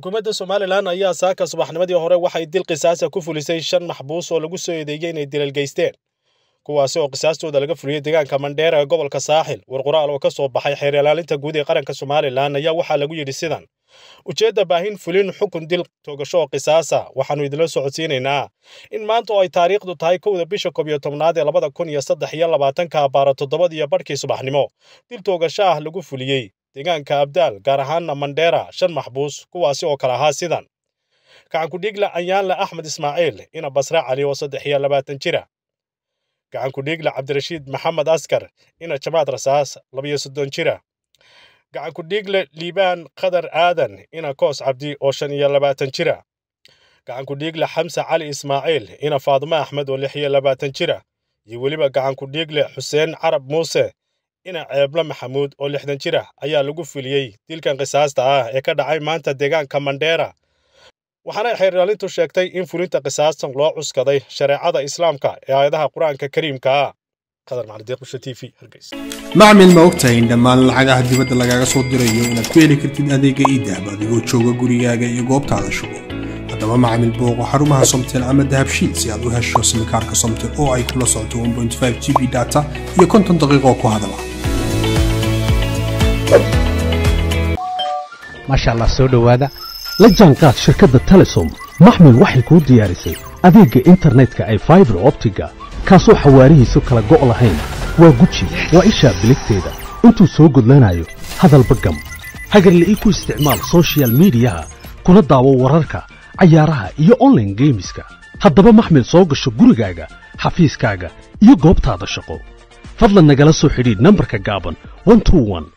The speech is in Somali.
xukuumadda Soomaaliland ayaa saaka subaxnimadii hore waxay dil qisaas ku fulisay 5 maxbuus oo lagu soo eedeeyay inay dilal geysteen kuwaas oo qisaastooda laga fuliyay deegaanka Mandera ee gobolka Saaxil warqoraal oo ka soo baxay xeer ilaalinta guud ee qaranka Soomaaliland ayaa waxa lagu yiri sidan ujeedada baahin fulin xukun dil toogasho qisaasa waxaanu idinla socodsiinaynaa in maanta oo ay taariikhdu tahay 1 bisha 12 ee 2023 baaro 7 iyo barkii subaxnimo dil toogasho ah lagu fuliyay Degaanka Abdal Qarahan Mandera 5 maxbuus kuwaasi oo kala ahaa sidan gacan ku dhigla Ayaanla Ahmed Ismaeel ina Basra Cali oo 23 jira gacan ku dhigla Cabdirashid Maxamed Askar ina Cabdirashid 27 jira gacan ku dhigla Libaan Qadar Aadan ina Koos Cabdi oo 25 jira gacan ku dhigla Hamza Ali Ismaeel ina Fatima Ahmed oo 26 jira iyo waliba gacan ku dhigla Hussein Arab Musee ina Ayaanla Maxamed oo 60 jira ayaa lagu fuliyay dilkan qisaasta ah ee ka dhacay maanta deegaanka Mandera waxaana xeer ilaalintu sheegtay in fulinta qisaastan loo cuskaday shareecada islaamka ee aayadaha quraanka kariimka ah qadar macluumaad qusha tv hargeysa macmil ma ogtahay in dhammaan lacagaha dibadda lagaaga soo dirayo inaad ku heli kartid adeega iidaab adigoo jooga gurigaaga iyo goobtaada shugo haddaba macmil booqo xarumaha Somtel ama dahabshiil si aad u hesho simkaarka Somtel oo ay kula socoto 1.5 GB data iyo 50 daqiiqo ku hadala ما شاء الله سودو هذا لجانقات شركة تلسوم محمل وحي كود ديارسي أديق إنترنت كأي فايبر أوبتيكا كاسو حواريه سوكلا قوة لهين وغوتشي وإشاب بلكتيدا انتو سوقد لنايو هذا البقم هاقر اللي إيكو استعمال سوشيال ميديا كولا داوو وراركا عيارها إيو أونلاين جيميسكا هادبا محمل سوق الشقوري قاقا حفيز قاقا إيو قوبتها دا الشقو فضلا نقلسو حديد نمبركا قابن 121